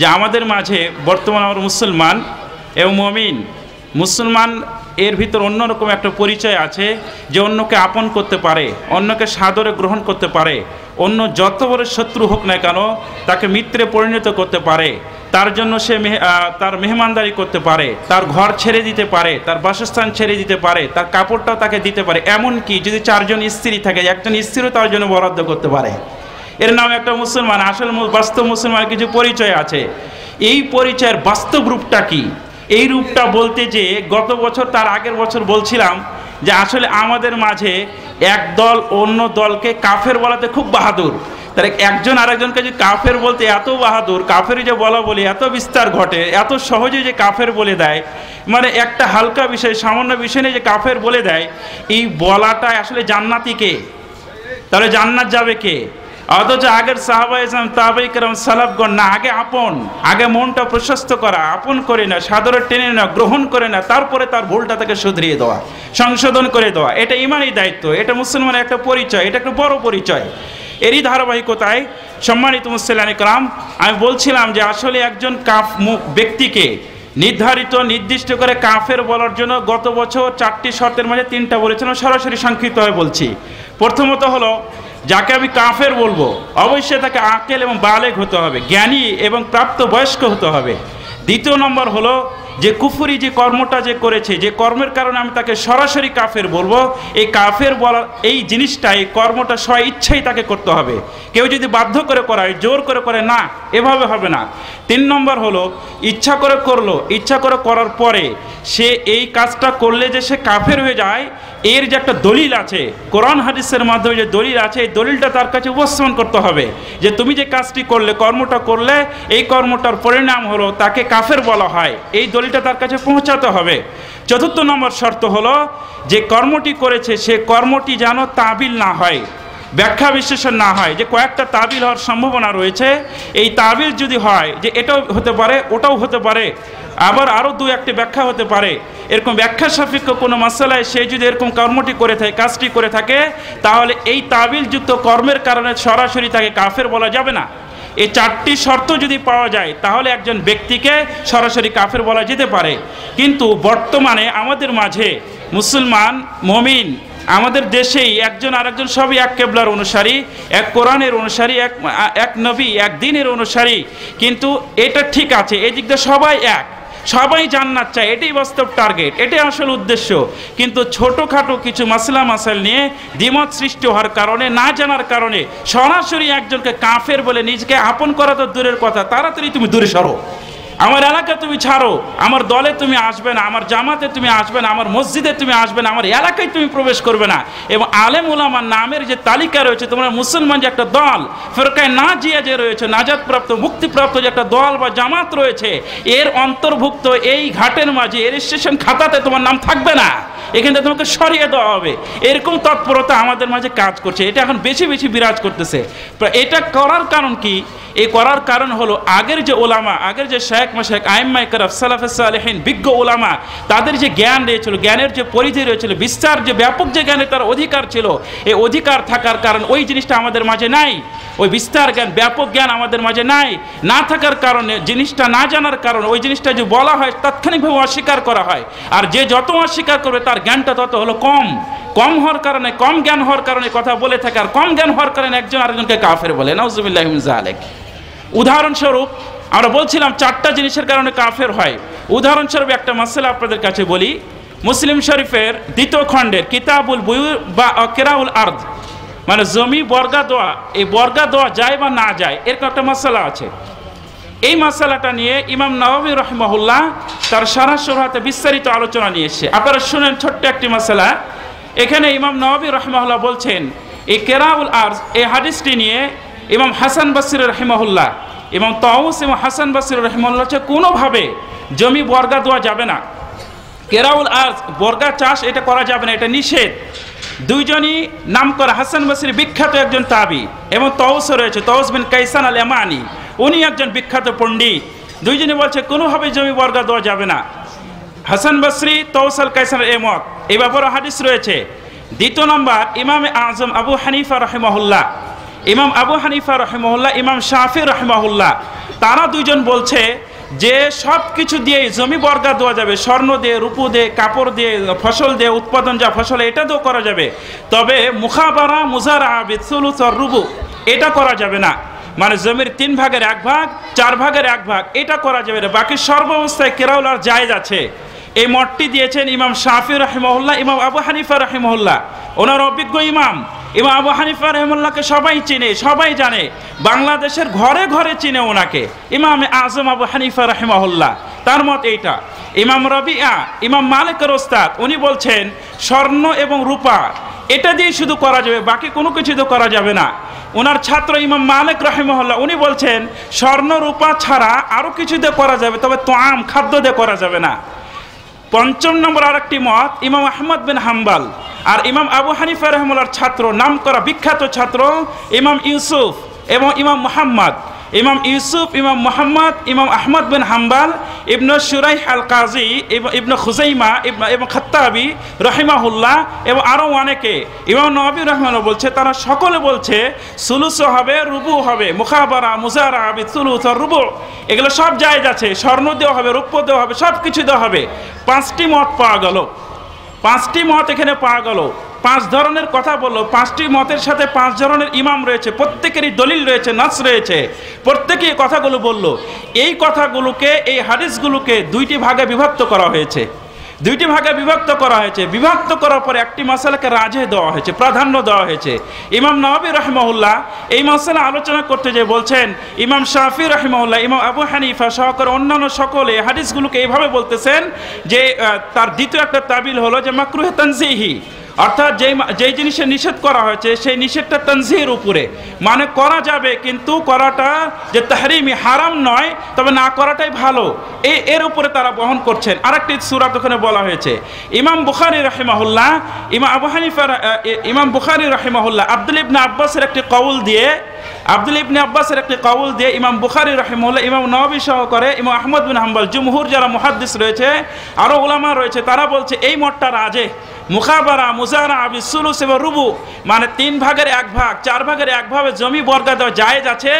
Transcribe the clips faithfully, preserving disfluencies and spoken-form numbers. যে আমাদের মাঝে বর্তমান আমরা মুসলমান এবং মুমিন। মুসলমান এর ভিতর অন্যরকম একটা পরিচয় আছে যে অন্যকে আপন করতে পারে, অন্যকে সাদরে গ্রহণ করতে পারে, অন্য যত বড় শত্রু হোক না কেন তাকে মিত্রে পরিণত করতে পারে, তার জন্য সে তার মেহমানদারি করতে পারে, তার ঘর ছেড়ে দিতে পারে, তার বাসস্থান ছেড়ে দিতে পারে, তার কাপড়টাও তাকে দিতে পারে, এমনকি যদি চারজন স্ত্রী থাকে একজন স্ত্রীও তার জন্য বরাদ্দ করতে পারে। এর নাম একটা মুসলমান। আসল বাস্তব মুসলমান কিছু পরিচয় আছে, এই পরিচয়ের বাস্তব রূপটা কি? এই রূপটা বলতে যে গত বছর তার আগের বছর বলছিলাম যে আসলে আমাদের মাঝে এক দল অন্য দলকে কাফের বলাতে খুব বাহাদুর, তাহলে একজন আরেকজনকে যে কাফের বলতে এত বাহাদুর, কাফের যে বলা বলি এত বিস্তার ঘটে, এত সহজে যে কাফের বলে দেয়, মানে একটা হালকা বিষয় সামান্য বিষয় নিয়ে যে কাফের বলে দেয়, এই বলাটা আসলে জান্নাতি কে? তাহলে জান্নাত যাবে কে? অথচ আগের সাহাবায়ে কেরাম তাবেঈ কেরাম সালাফগণ না, আগে আপন, আগে মনটা প্রশস্ত করা, আপন করে না, সাদরে টেনে না, গ্রহণ করে না, তারপরে তার ভুলটা তাকে শুধরিয়ে দেওয়া, সংশোধন করে দেওয়া, এটা ইমানই দায়িত্ব, এটা মুসলমানের একটা পরিচয়, এটা একটা বড় পরিচয়। এরই ধারাবাহিকতায় সম্মানিত মুসলিয়ানে কেরাম, আমি বলছিলাম যে আসলে একজন কাফ ব্যক্তিকে নির্ধারিত নির্দিষ্ট করে কাফের বলার জন্য গত বছর চারটি শর্তের মাঝে তিনটা বলেছিলাম, সরাসরি সংক্ষিপ্ত হয়ে বলছি। প্রথমত হলো যাকে আমি কাফের বলবো অবশ্যই তাকে আকেল এবং বালেগ হতে হবে, জ্ঞানী এবং প্রাপ্তবয়স্ক হতে হবে। দ্বিতীয় নম্বর হলো যে কুফরি যে কর্মটা যে করেছে, যে কর্মের কারণে আমি তাকে সরাসরি কাফের বলবো, এই কাফের বলা এই জিনিসটা, এই কর্মটা স্ব ইচ্ছাই তাকে করতে হবে, কেউ যদি বাধ্য করে করায়, জোর করে করে না, এভাবে হবে না। তিন নম্বর হলো ইচ্ছা করে করলো, ইচ্ছা করে করার পরে সে এই কাজটা করলে যে সে কাফের হয়ে যায়, এর যে একটা দলিল আছে কোরআন হাদিসের মাধ্যমে যে দলিল আছে, এই দলিলটা তার কাছে উপস্থাপন করতে হবে যে তুমি যে কাজটি করলে, কর্মটা করলে, এই কর্মটার পরিণাম হলো তাকে কাফের বলা হয়, এই দলিলটা তার কাছে পৌঁছাতে হবে। চতুর্থ নম্বর শর্ত হলো যে কর্মটি করেছে সে কর্মটি যেন তাবিল না হয়, ব্যাখ্যা বিশ্লেষণ না হয়, যে কয়েকটা তাবিল হওয়ার সম্ভাবনা রয়েছে, এই তাবিল যদি হয় যে এটাও হতে পারে, ওটাও হতে পারে, আবার আরও দু একটি ব্যাখ্যা হতে পারে, এরকম ব্যাখ্যা সাপেক্ষ কোনো মশলায় সে যদি এরকম কর্মটি করে থাকে, কাজটি করে থাকে, তাহলে এই তাবিলযুক্ত কর্মের কারণে সরাসরি তাকে কাফের বলা যাবে না। এই চারটি শর্ত যদি পাওয়া যায় তাহলে একজন ব্যক্তিকে সরাসরি কাফের বলা যেতে পারে। কিন্তু বর্তমানে আমাদের মাঝে মুসলমান মুমিন, আমাদের দেশেই একজন আরেকজন সবই এক কেবলার অনুসারী, এক কোরআনের অনুসারী, এক এক নবী, এক দিনের অনুসারী, কিন্তু এটা ঠিক আছে এই দিকটা সবাই এক, সবাই জান্নাত চায়, এটাই বাস্তব টার্গেট, এটাই আসল উদ্দেশ্য। কিন্তু ছোটোখাটো কিছু মাসলা মাসাল নিয়ে দ্বিমত সৃষ্টি হওয়ার কারণে, না জানার কারণে সরাসরি একজনকে কাফের বলে নিজেকে আপন করা তো দূরের কথা, তাড়াতাড়ি তুমি দূরে সরো, আমার এলাকা তুমি ছাড়ো, আমার দলে তুমি আসবে না, আমার জামাতে তুমি আসবে না, আমার মসজিদে তুমি আসবে না, আমার এলাকায় তুমি প্রবেশ করবে না, এবং আলেম ওলামার নামের যে তালিকা রয়েছে, তোমরা মুসলমান যে একটা দল ফেরকায় না জিয়া যে রয়েছে, নাজাদপ্রাপ্ত মুক্তিপ্রাপ্ত যে একটা দল বা জামাত রয়েছে, এর অন্তর্ভুক্ত এই ঘাটের মাঝে রেজিস্ট্রেশন খাতাতে তোমার নাম থাকবে না, এখানে তোমাকে সরিয়ে দেওয়া হবে, এরকম তৎপরতা আমাদের মাঝে কাজ করছে, এটা এখন বেশি বেশি বিরাজ করতেছে। এটা করার কারণ কি? এই করার কারণ হলো আগের যে ওলামা, আগের যে শেখ মাশেখ আইম্মায়ে কেরাম সালাফে সালেহীন বিজ্ঞ ওলামা, তাদের যে জ্ঞান রয়েছিল, জ্ঞানের যে পরিধি রয়েছিল, বিস্তার যে ব্যাপক যে জ্ঞানের তার অধিকার ছিল, এই অধিকার থাকার কারণ ওই জিনিসটা আমাদের মাঝে নাই, ওই বিস্তার জ্ঞান ব্যাপক জ্ঞান আমাদের মাঝে নাই, না থাকার কারণে জিনিসটা না জানার কারণে ওই জিনিসটা যে বলা হয় তাৎক্ষণিকভাবে অস্বীকার করা হয়, আর যে যত অস্বীকার করবে তার জ্ঞানটা তত হলো কম, কম হওয়ার কারণে কম জ্ঞান হওয়ার কারণে কথা বলে থাকে, আর কম জ্ঞান হওয়ার কারণে একজন আরেকজনকে কাফের বলে, নাউযুবিল্লাহি মিন যালিক। উদাহরণস্বরূপ আমরা বলছিলাম চারটা জিনিসের কারণে কাফের হয়। উদাহরণস্বরূপ একটা মাসলা আপনাদের কাছে বলি, মুসলিম শরীফের দ্বিতীয় খণ্ডের কিতাবুল বুয়ু বা কিরাউল আরদ, মানে জমি বর্গা দোয়া, এই বর্গা দোয়া যায় বা না যায়, এরকম একটা মাসালা আছে। এই মাসালাটা নিয়ে ইমাম নাওয়াবী রহমাহুল্লাহ তার সারা শরহতে বিস্তারিত আলোচনা নিয়ে এসছে, আপনারা শুনেন ছোট্ট একটি মাসালা। এখানে ইমাম নাওয়াবী রহমাহুল্লাহ বলছেন এই কিরাউল আরদ, এই হাদিসটি নিয়ে ইমাম হাসান বসরি রহমাহুল্লাহ, ইমাম তাউস এবং হাসান বসরি রহমাহুল্লাহ হচ্ছে কোনোভাবে জমি বর্গা দেওয়া যাবে না, কিরাউল আরদ বর্গা চাষ এটা করা যাবে না, এটা নিষেধ। দুইজনই নাম করা, হাসান বসরি বিখ্যাত একজন তাবি এবং তাউসও রয়েছে, তাউস বিন কাইসান আল ইয়ামানি, উনি একজন বিখ্যাত পণ্ডিত, দুইজনই বলছে কোনোভাবে জমি বর্গা দেওয়া যাবে না। হাসান বসরি, তাউস আল কাইসান এ মত, এ ব্যাপারে হাদিস রয়েছে। দ্বিতীয় নম্বর ইমাম আজম আবু হানিফা রহমাহুল্লাহ, ইমাম আবু হানিফা রহমাহুল্লাহ, ইমাম শাফি রহমাহুল্লাহ, तारा दुइजन बोलछे जे सब किछु दिए जमी बर्गा देवा जाबे स्वर्ण दिए रूपो दिए कपड़ दिए फसल दिए उत्पादन जा फसल एटा दिए करा जाबे तबे मुखाबारा मुजारा बिसुलुस और रुबु एटा करा जाबे ना माने जमिर तीन भागेर एक भाग चार भागेर एक भाग एटा करा जाबे ना बाकी सर्व अवस्थाय केराउल आर जायज आछे। এই মতটি দিয়েছেন ইমাম শাফি রাহিমাহুল্লাহ, ইমাম আবু হানিফা রাহিমাহুল্লাহ, ওনার অভিজ্ঞ ইমাম। ইমাম আবু হানিফা রাহিমাহুল্লাহকে সবাই চিনে, সবাই জানে, বাংলাদেশের ঘরে ঘরে চিনে ওনাকে, ইমাম আজম আবু হানিফা রাহিমাহুল্লাহ। তার মত এইটা। ইমাম রবিয়া, ইমাম মালিকের ওস্তাদ, উনি বলছেন স্বর্ণ এবং রূপা এটা দিয়ে শুধু করা যাবে, বাকি কোনো কিছু তো করা যাবে না। ওনার ছাত্র ইমাম মালিক রাহিমাহুল্লাহ উনি বলছেন স্বর্ণ রূপা ছাড়া আরও কিছু দিয়ে করা যাবে, তবে তোয়াম খাদ্য দিয়ে করা যাবে না। पंचम नम्बर और एक मत इमाम अहमद बिन हम्बल और इमाम अबू हानिफा रहमुल्लाहर छात्र नामकरा विख्यात छात्र इमाम यूसुफ एवं इमाम मुहम्मद इमाम यूसुफ इमाम मुहम्मद इमाम अहमद बिन हम्बल इब्न शुराइह अल काजी इब्न खुजैमा इब्न खत्ताबी रहिमाहुल्लाह एवं आरो अनेके इमाम नववी रहमानुल्लाह बोलছে তারা সকলে বলছে সুলুস হবে রুবু হবে মুখাবারা মুজারা বিসুলুস আর রুবু এগুলো সব জায়েজ আছে। স্বর্ণ দেওয়া হবে, রূপ দেওয়া হবে, সব কিছু দেওয়া হবে। পাঁচটি মত পাওয়া গেল, পাঁচটি মত এখানে পাওয়া গেল। পাঁচ ধরনের কথা বললো, পাঁচটি মতের সাথে পাঁচ ধরনের ইমাম রয়েছে, প্রত্যেকেরই দলিল রয়েছে, নাস রয়েছে, প্রত্যেকেই কথাগুলো বললো। এই কথাগুলোকে এই হাদিসগুলোকে দুইটি ভাগে বিভক্ত করা হয়েছে, দুইটি ভাগে বিভক্ত করা হয়েছে। বিভক্ত করার পরে একটি মাসালাকে রাজে দেওয়া হয়েছে, প্রাধান্য দেওয়া হয়েছে। ইমাম নওয়াবী রাহিমাহুল্লাহ এই মাসালা আলোচনা করতে যে বলছেন ইমাম শাফি রাহিমাহুল্লাহ ইমাম আবু হানিফা সহকারে অন্যান্য সকলে হাদিসগুলোকে এইভাবে বলতেছেন যে তার দ্বিতীয় একটা তাবিল হলো যে মাকরুহে তানজিহি, অর্থাৎ যেই যেই জিনিসের নিষেধ করা হয়েছে সেই নিষেধটা তানজিহের উপরে, মানে করা যাবে কিন্তু করাটা যে তাহরিমি হারাম নয়, তবে না করাটাই ভালো, এই এর উপরে তারা বহন করছেন। আরেকটি সূরা ওখানে বলা হয়েছে ইমাম বুখারী রাহিমাহুল্লাহ ইমাম আবু হানিফা ইমাম বুখারী রাহিমাহুল্লাহ আব্দুল ইবনে আব্বাসের একটি কওল দিয়ে আব্দুল ইবনে আব্বাসের একটি কওল দিয়ে ইমাম বুখারী রাহিমাহুল্লাহ ইমাম নওবী সহকারে ইমাম আহমদ বিন হাম্বল জুমহুর যারা মুহাদ্দিস রয়েছে আরও উলামা রয়েছে তারা বলছে এই মতটা রাজে। মুখাবারা মুজারা বিসুলুস এবং রুবু মানে তিন ভাগের এক ভাগ চার ভাগের এক ভাগে জমি বর্গা দেওয়া জায়েজ আছে।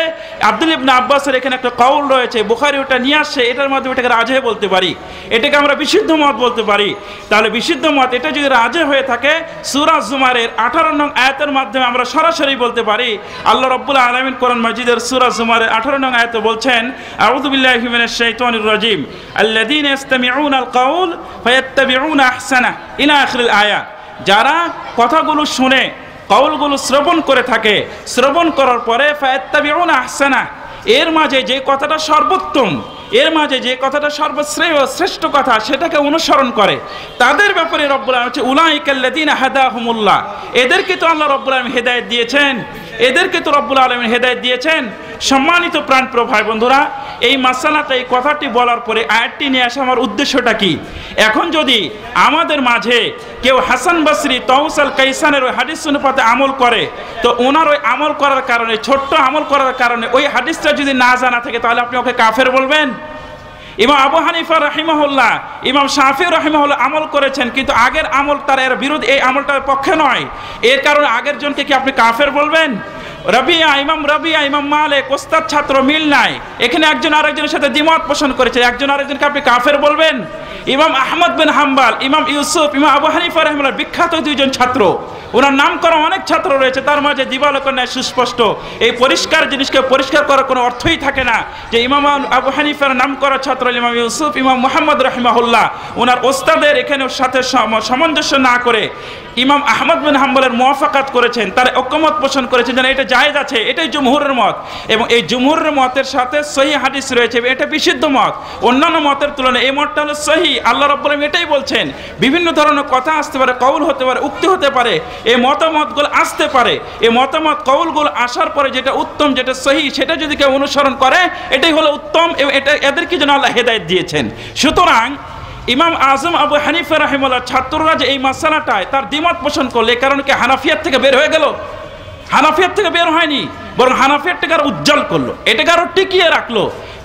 আব্দুল ইবনে আব্বাসের এখানে একটা কওল রয়েছে, বুখারী ওটা নিয়ে আসছে, এটার মাধ্যমে এটাকে রাজে বলতে পারি, এটাকে আমরা বিশুদ্ধ মত বলতে পারি। তাহলে বিশুদ্ধ মত এটা যদি রাজে হয়ে থাকে সূরা জুমারের আঠারো নং আয়াতের মাধ্যমে আমরা সরাসরি বলতে পারি। আল্লাহ রব্বুল আলামিন কোরআন মাজিদের সূরা জুমারের আঠারো নং আয়াতে বলছেন আউযু বিল্লাহি মিনাশ শাইতানির রাজীম আল্লাযীনা ইস্তামিউনাল কওল ফায়াত্তাবিউনা আহসানা ইলা আখিরিল আয়া। যারা কথাগুলো শুনে কওলগুলো শ্রবণ করে থাকে, শ্রবণ করার পরে ফায়াত্তাবিউনা আহসানা এর মাঝে যে কথাটা সর্বোত্তম, এর মাঝে যে কথাটা সর্বশ্রেয় শ্রেষ্ঠ কথা সেটাকে অনুসরণ করে, তাদের ব্যাপারে রব্বুল আলামিন হচ্ছে উলাইকাল্লাযীনা হাদাহুমুল্লাহ, এদেরকে তো আল্লাহ রব্বুল আলামিন হেদায়েত দিয়েছেন, এদেরকে তো রব্বুল আলামিন হেদায়েত দিয়েছেন। সম্মানিত প্রাণপ্রিয় ভাই বন্ধুরা, এই মাসালাটা এই কথাটি বলার পরে আয়াতটি নিয়ে আসা আমার উদ্দেশ্যটা কি? এখন যদি আমাদের মাঝে কেউ হাসান বসরি তাওসাল কাইসানের ওই হাদিস অনুপাতে আমল করে, তো ওনার ওই আমল করার কারণে, ছোট্ট আমল করার কারণে ওই হাদিসটা যদি না জানা থাকে তাহলে আপনি ওকে কাফের বলবেন? ইমাম আবু হানিফা রাহিমাহুল্লাহ ইমাম শাফি রাহিমাহুল্লাহ আমল করেছেন কিন্তু আগের আমল তার এর বিরুদ্ধে, এই আমলটার পক্ষে নয়, এর কারণে আগের জনকে কি আপনি কাফের বলবেন? রবিয়া ইমাম রবিয়া ইমাম মালিক ওস্তাদ ছাত্র মিল নাই, এখানে একজন আরেকজনের সাথে দ্বিমত পোষণ করেছে, একজন আরেকজনকে আপনি কাফের বলবেন? ইমাম আহমদ বিন হাম্বল ইমাম ইউসুফ ইমাম আবু হানিফা রাহিমাহুল্লাহ বিখ্যাত দুইজন ছাত্র, ওনার নাম করা অনেক ছাত্র রয়েছে, তার মাঝে দিবালোকের ন্যায় সুস্পষ্ট এই পরিষ্কার জিনিসকে পরিষ্কার করার কোনো অর্থই থাকে না যে ইমাম আবু হানিফার নাম করা ছাত্র ইমাম ইউসুফ ইমাম মুহাম্মদ রাহিমাহুল্লাহ ওনার ওস্তাদের এখানে সাথে সামঞ্জস্য না করে ইমাম আহমদ বিন হাম্বলের মুওয়াফাকাত করেছেন, তার ঐকমত পোষণ করেছেন যেন এটা জায়েজ আছে, এটাই জুমহুরের মত। এবং এই জুমহুরের মতের সাথে সহিহ হাদিস রয়েছে, এটা বিশুদ্ধ মত। অন্যান্য মতের তুলনায় এই মতটা হলো সহিহ। আল্লাহ রাব্বুল আলামিন এটাই বলছেন। বিভিন্ন ধরনের কথা আসতে পারে, কওল হতে পারে, উক্তি হতে পারে, এই মতামতগুলো আসতে পারে। এই মতামত কওলগুলো আসার পরে যেটা উত্তম, যেটা সহিহ, সেটা যদি কেউ অনুসরণ করে এটাই হলো উত্তম, এবং এটা এদেরকে যেন আল্লাহ হেদায়েত দিয়েছেন। সুতরাং ইমাম আজম আবু হানিফা রাহিমাহুল্লাহ ছাত্ররা যে এই মাসালাটায় তার দ্বিমত পোষণ করলে কারণ কি হানাফিয়াত থেকে বের হয়ে গেল? হানাফিয়াত থেকে বের হয়নি, বরং হানাফিয়াতটাকে আরো উজ্জ্বল করলো, এটাকে আরো টিকিয়ে রাখলো।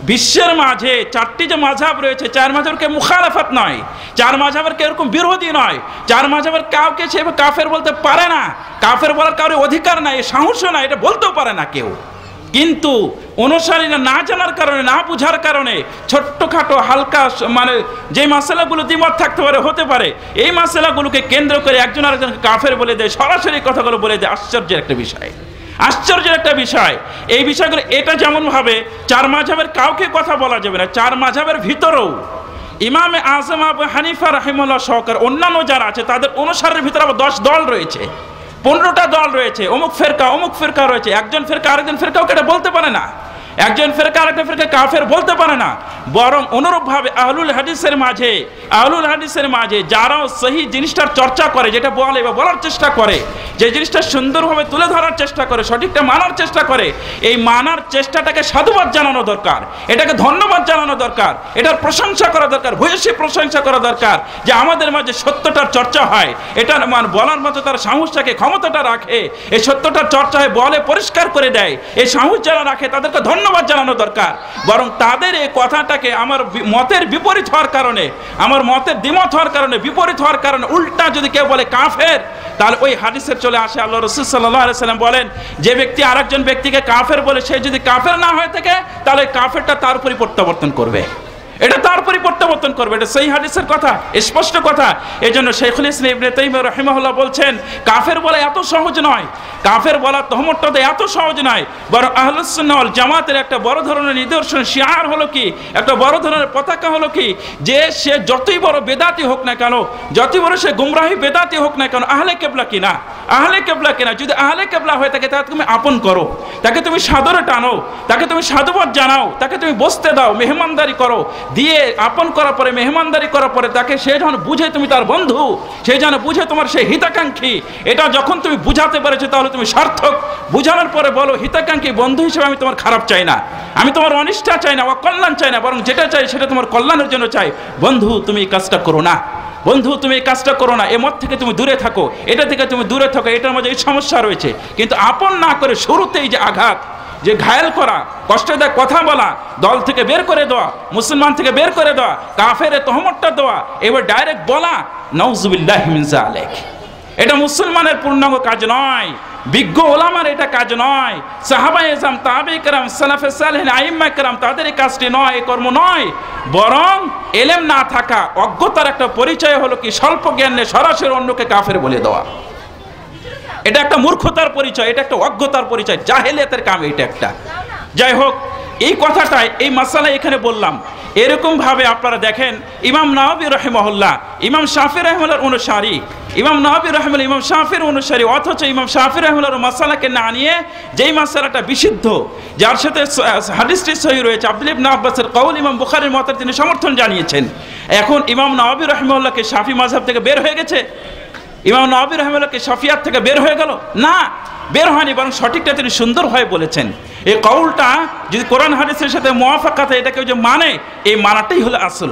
বিশ্বের মাঝে চারটি যে মাযহাব রয়েছে, চার মাযহাবের কেউ মুখালাফাত নয়, চার মাযহাবের কেউ এরকম বিরোধী নয়, চার মাযহাবের কাউকে সে কাফের বলতে পারে না, কাফের বলার কারোর অধিকার নাই, সাহসও নাই, এটা বলতেও পারে না কেউ। किन्तु अनुसारीरा ना जानार कारणे ना बुझार कारणे छोट्टोखाटो हालका माने जे मसलागुलो द्विमत थाकते पारे होते पारे एई मसलागुलोके केंद्र करे एकजन आरेकजनके काफेर बोले देय सरासरि कथागुलो बोले देय आश्चर्येर एकटा विषय आश्चर्येर एकटा विषय एई विषयगुलो एटा जेमन भावे चार माझाबेर काउके कथा बोला जाबे ना चार माझाबेर भितरेও इमाम आजम आबू हानिफा रहिमाहुल्लाह सहकार अन्यान्य जारा आछे तादेर अनुसारीर भितरे आबार दश दल रयेछे पंद्रह दल रही है अमुक फिरका अमुक फिरका रही है एक फिरका आरेकजन फिरकाओके बोलते पारे ना एक फिरका आरेकटा फिरका काफेर बोलते पारे ना बरং अनुरूप भावे आहलुल हादिसेर माझे आहलुल हादिसेर माझे जारा सही जिनिसटार चर्चा करे जेटा बोले बा बोलार चेष्टा करे जे जिनिसटा सुंदरभावे तुले धरार चेष्टा करे सठिकटा मानार चेष्टा करे एई मानार चेष्टाटाके साधुबाद जानानो दरकार एटाके धन्यबाद जानानो दरकार एटार प्रशंसा करा दरकार भूयसी प्रशंसा करा दरकार जे आमादेर माझे सत्यटार चर्चा हय एटार मान बोलार मतो तार साहसटाके क्षमताटा राखे एई सत्यटार चर्चा हय बोले परिष्कार करे देय एई साहस जारा राखे तादेरके धन्यबाद जानानो दरकार बरং ताদের এই কথাটা मतेर विपरीत हार कारणे मतेर द्विमत हार कारणे विपरीत हार कारणे उल्टा जो क्यों बोले काफेर ताहले ओई हादिसे चले आसे आल्लाह रसूल सल्लल्लाहु अलैहि वसल्लम बोलें जे व्यक्ति आरेकजन व्यक्तिके काफेर बोले से यदि काफेर ना हये थाके ताहले काफेरटा तार उपरই प्रत्यावर्तन करबे এটা তার পরিবর্তন করবে এটা সেই হাদিসের কথা স্পষ্ট কথা এজন্য শাইখুল ইসলাম ইবনে তাইমিয়া রাহিমাহুল্লাহ বলেন কাফের বলা এত সহজ নয় কাফের বলা তহমতটা এত সহজ নয় বরং আহলুস সুন্নাহ ওয়াল জামাতের একটা বড় ধরনের নিদর্শন শিআর হলো কি একটা বড় ধরনের পতাকা হলো কি যে সে যতই বড় বেদাতি হোক না কেন যতই বড় সে গোমরাহি বেদাতি হোক না কেন আহলে কিবলা কিনা আহলে কিবলা কিনা যদি আহলে কিবলা হয় তাকে তুমি আপন করো তাকে তুমি সাদরে টানো তাকে তুমি সাধুবাদ জানাও তাকে তুমি বসতে দাও মেহমানদারি করো दिए आपन करार पर मेहमानदारी करारे से जान बुझे तुम तार बंधु से जान बुझे तुम्हार से हिताकांक्षी एटा जखन तुम बुझाते पेरेछो ताहले तुम सार्थक बुझानोर परे बोलो हिताकांक्षी बंधु हिसेबे आमी तुम्हार खाराप चाइ ना आमी तुम्हार अनिष्ट चाइ ना कल्याण चाइ ना बरং जेटा चाइ सेटा तुम्हार कल्याणेर जोन्नो चाइ बंधु तुम काजटा करो ना बंधु तुम काजटा करो ना ए मत थेके तुम दूरे थाको एटा थेके तुम दूरे थाको एटार मধ্যে এই সমস্যা রয়েছে কিন্তু আপন না করে শুরুতেই যে আঘাত যে ঘায়েল করা কষ্টদায়ক কথা বলা দল থেকে বের করে দেওয়া মুসলমান থেকে বের করে দেওয়া কাফেরে তহমতটা দেওয়া এবার ডাইরেক্ট বলা নাউজুবিল্লাহি মিন যালিক এটা মুসলমানের পূর্ণাঙ্গ কাজ নয় বিজ্ঞ ওলামার এটা কাজ নয় সাহাবায়ে আজম তাবে کرام সালাফে সালেহীন আইম্মা کرام তাদের এই কাজটি নয় এই কর্ম নয় বরং ইলম না থাকা অজ্ঞতার একটা পরিচয় হলো কি স্বল্প জ্ঞানে সরাসরি অন্যকে কাফের বলে দেওয়া এটা একটা মূর্খতার পরিচয় এটা একটা অজ্ঞতার পরিচয় জাহেলিয়াতের কাম এটা একটা যাই হোক এই কথাটাই এই মাসালা এখানে বললাম এরকম ভাবে আপনারা দেখেন ইমাম নাওবী রাহিমাহুল্লাহ ইমাম শাফি রাহিমাহুল্লাহর অনুসারী ইমাম নাওবী রাহিমাহুল্লাহ ইমাম শাফির অনুসারী অথচ ইমাম শাফি রাহিমাহুল্লাহর মাসালাকে না নিয়ে যেই মাসালাটা বিশুদ্ধ যার সাথে হাদিসটি সহিহ রয়েছে আব্দুল ইবনে আব্বাসের কওল ইমাম বুখারীর মতে তিনি সমর্থন জানিয়েছেন এখন ইমাম নাওবী রাহিমাহুল্লাহকে শাফি মাযহাব থেকে বের হয়ে গেছে ইমাম নাওবী রাহিমাহুল্লাহকে শাফিয়াত থেকে বের হয়ে গেল না বের হয়নি বরং সঠিকটা তিনি সুন্দর হয়ে বলেছেন এই কওলটা যদি কোরআন হাদিসের সাথে মুওয়াফাকাত হয় এটাকে যে মানে এই মানাটাই হলো আসল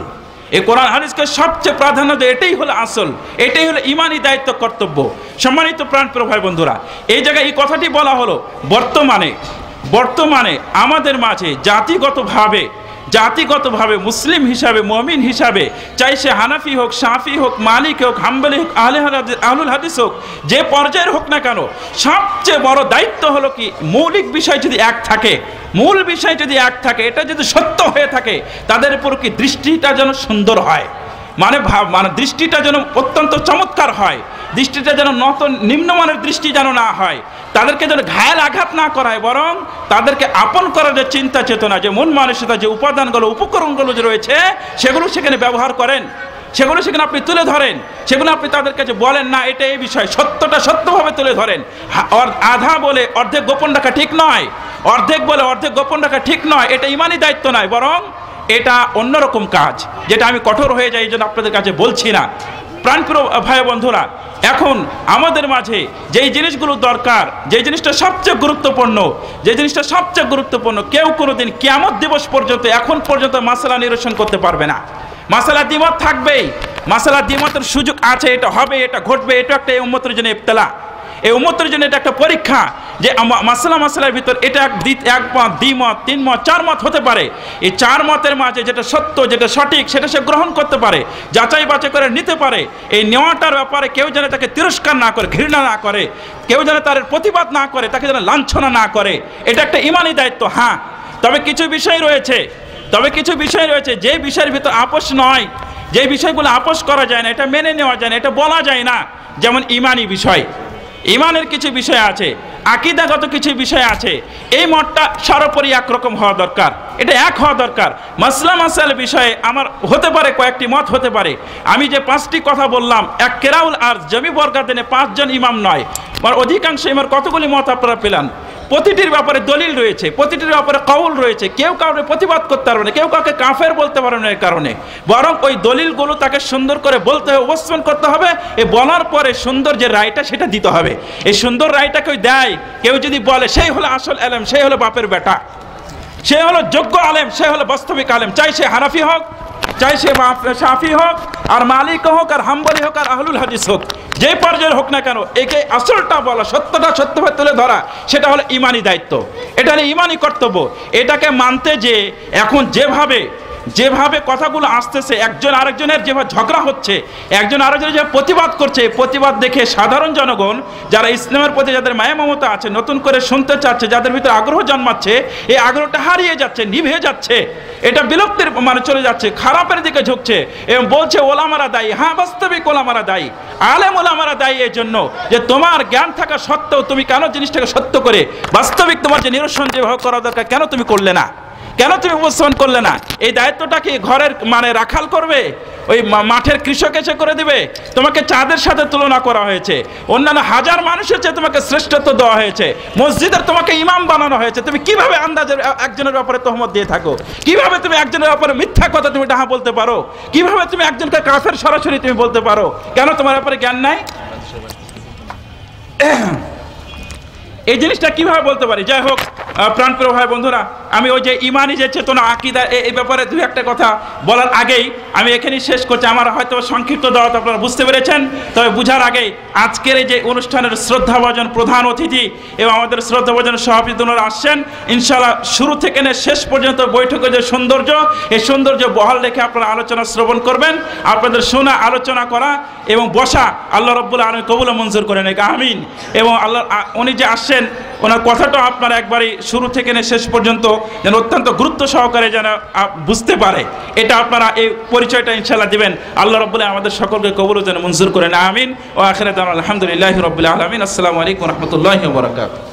এই কোরআন হাদিসকে সবচেয়ে প্রাধান্য দেয় এটাই হলো আসল এটাই হলো ইমানি দায়িত্ব কর্তব্য সম্মানিত প্রাণপ্রিয় ভাই বন্ধুরা এই জায়গায় এই কথাটি বলা হলো বর্তমানে বর্তমানে আমাদের মাঝে জাতিগতভাবে জাতিগতভাবে মুসলিম হিসাবে মুমিন হিসাবে চাই সে হানাফি হোক শাফি হোক মালিক হোক হাম্বলি হোক আহলে হাদিস আহলুল হাদিস হোক যে পর্যায়ের হোক না কেন সবচেয়ে বড় দায়িত্ব হলো কি মৌলিক বিষয় যদি এক থাকে মূল বিষয় যদি এক থাকে এটা যদি সত্য হয়ে থাকে তাদের উপর কি দৃষ্টিটা যেন সুন্দর হয় মানে মানে দৃষ্টিটা যেন অত্যন্ত চমৎকার হয় দৃষ্টিটা যেন নত নিম্নমানের দৃষ্টি যেন না হয় তাদেরকে যেন ঘায়েল আঘাত না করায় বরং তাদেরকে আপন করার যে চিন্তা চেতনা যে মন মানসিকতা যে উপাদানগুলো উপকরণগুলো যে রয়েছে সেগুলো সেখানে ব্যবহার করেন সেগুলো সেখানে আপনি তুলে ধরেন সেগুলো আপনি তাদের কাছে বলেন না এটা এই বিষয় সত্যটা সত্যভাবে তুলে ধরেন আধা বলে অর্ধেক গোপন রাখা ঠিক নয় অর্ধেক বলে অর্ধেক গোপন রাখা ঠিক নয় এটা ইমানি দায়িত্ব নয় বরং এটা অন্যরকম কাজ যেটা আমি কঠোর হয়ে যাই এই জন্য আপনাদের কাছে বলছি না প্রাণপ্রিয় ভাই বন্ধুরা এখন আমাদের মাঝে যেই জিনিসগুলো দরকার যেই জিনিসটা সবচেয়ে গুরুত্বপূর্ণ যে জিনিসটা সবচেয়ে গুরুত্বপূর্ণ কেউ কোনোদিন কিয়ামত দিবস পর্যন্ত এখন পর্যন্ত মাসালা নিরসন করতে পারবে না মাসালা দ্বিমত থাকবেই মাসালা দ্বিমতের সুযোগ আছে এটা হবে এটা ঘটবে এটা একটা এই উম্মতের জন্য ইবতলা ए उम्मतेर जोन्नो एटा एकटा परीक्षा जे मासला मासलार भितर एटा एक मत दुई मत तीन मत चार मत होते पारे। ए चार मतेर माझे जेटा सत्य जेटा सठीक सेटा से ग्रहण करते पारे, जाचाई बाचाई करे निते पारे। ए नेवाटार ब्यापारे केउ जेन ताके तिरस्कार ना करे, घृणा ना करे, केउ जेन तार प्रतिबाद ना करे, ताके जेन लांछना ना करे, एटा एकटा ईमानी दायित्व। हाँ, तबे किछु विषय रयेछे, तबे किछु विषय रयेछे जे विषयेर भितर आपस नय, जे विषयगुलो आपस करा जाय ना, एटा मेने नेওয়া जाय ना, एटा बोला जाय ना। जेमन ईमानी विषय, ईमानेर किछु विषय आछे, आकिदागत किछु विषय आछे। एई मतटा सर्वोपरि एकरकम हওয়া दरकार, এটা এক হওয়া দরকার। মাসলা মাসাল বিষয়ে আমার হতে পারে কয়েকটি মত হতে পারে। আমি যে পাঁচটি কথা বললাম, এক কেরাউল আর জমি বরগাতেনে পাঁচজন ইমাম নয়, আর অধিকাংশ ইমামের কতগুলি মত আপনারা পেলেন। প্রতিটির ব্যাপারে দলিল রয়েছে, প্রতিটির ব্যাপারে কওল রয়েছে। কেউ কাউকে প্রতিবাদ করতে পারবে না, কেউ কাউকে কাফের বলতে পারবে না। এর কারণে বরং ওই দলিলগুলো তাকে সুন্দর করে বলতে হবে, উপস্থাপন করতে হবে। এ বলার পরে সুন্দর যে রায়টা সেটা দিতে হবে। এই সুন্দর রায়টা কেউ দেয়, কেউ যদি বলে সেই হলো আসল আলেম, সেই হলো বাপের বেটা, সে হলো যোগ্য আলেম, সে হলো বাস্তবিক আলেম। চাই সে হানাফি হোক, চাই সে শাফি হোক, আর মালিক হোক, আর হাম্বলি হোক, আর আহলুল হাদিস হোক, যে পর্যায়ের হোক না কেন, একে আসলটা বলা, সত্যটা সত্যভাবে তুলে ধরা, সেটা হলো ইমানি দায়িত্ব, এটা হলো ইমানি কর্তব্য। এটাকে মানতে যে এখন যেভাবে যেভাবে কথাগুলো আসতেছে, একজন আরেকজনের যেভাবে ঝগড়া হচ্ছে, একজন আরেকজনের যেভাবে প্রতিবাদ করছে, প্রতিবাদ দেখে সাধারণ জনগণ যারা ইসলামের প্রতি যাদের মায়া মমতা আছে, নতুন করে শুনতে চাচ্ছে, যাদের ভিতরে আগ্রহ জন্মাচ্ছে, এই আগ্রহটা হারিয়ে যাচ্ছে, নিভে যাচ্ছে, এটা বিলুপ্তির মানে চলে যাচ্ছে, খারাপের দিকে ঝুঁকছে। এবং বলছে ওলামারা দায়ী। হ্যাঁ, বাস্তবিক ওলামারা দায়ী, আলেম ওলামারা দায়ী। এর জন্য যে তোমার জ্ঞান থাকা সত্ত্বেও তুমি কেন জিনিসটাকে সত্য করে বাস্তবিক তোমার যে নিরসন যেভাবে করা দরকার কেন তুমি করলে না, কেন তুমি উপস্থাপন করলে না? এই দায়িত্বটা কি ঘরের মানে রাখাল করবে, ওই মাঠের কৃষক এসে করে দিবে? তোমাকে চাঁদের সাথে তুলনা করা হয়েছে, অন্যান্য হাজার মানুষের চেয়ে তোমাকে শ্রেষ্ঠত্ব দেওয়া হয়েছে, মসজিদের তোমাকে ইমাম বানানো হয়েছে। তুমি কিভাবে আন্দাজে একজনের ব্যাপারে তহমত দিয়ে থাকো? কিভাবে তুমি একজনের ব্যাপারে মিথ্যা কথা তুমি ডাহা বলতে পারো? কিভাবে তুমি একজনকে কাফের সরাসরি তুমি বলতে পারো? কেন তোমার ব্যাপারে জ্ঞান নাই? এই জিনিসটা কিভাবে বলতে পারি? যাই হোক, প্রাণপ্রিয় ভাই বন্ধুরা, আমি ওই যে ইমানি যে চেতনা আকিদা এই ব্যাপারে দু একটা কথা বলার আগেই আমি এখানেই শেষ করছি। আমার হয়তো সংক্ষিপ্ত দাওয়াত আপনারা বুঝতে পেরেছেন, তবে বুঝার আগেই আজকের এই যে অনুষ্ঠানের শ্রদ্ধাভাজন প্রধান অতিথি এবং আমাদের শ্রদ্ধাভাজন সভাপতিরা আসছেন, ইনশাআল্লাহ শুরু থেকে নিয়ে শেষ পর্যন্ত বৈঠকের যে সৌন্দর্য, এই সৌন্দর্য বহাল রেখে আপনারা আলোচনা শ্রবণ করবেন। আপনাদের শোনা, আলোচনা করা এবং বসা আল্লাহ রাব্বুল আলামিন কবুল ও মঞ্জুর করেন, আমিন। এবং আল্লাহ উনি যে আসছেন, ওনার কথাটা আপনারা একবারই শুরু থেকে নিয়ে শেষ পর্যন্ত যেন অত্যন্ত গুরুত্ব সহকারে যেন বুঝতে পারে, এটা আপনারা এই পরিচয়টা ইনশাআল্লাহ দিবেন। আল্লাহ রাব্বুল আলামিন আমাদের সকলকে কবুল ও যেন মঞ্জুর করেন, আমিন। ওয়া আখিরু দাওয়ানা আলহামদুলিল্লাহি রাব্বিল আলামিন। আসসালামু আলাইকুম ওয়া রাহমাতুল্লাহি ওয়া বারাকাতুহু।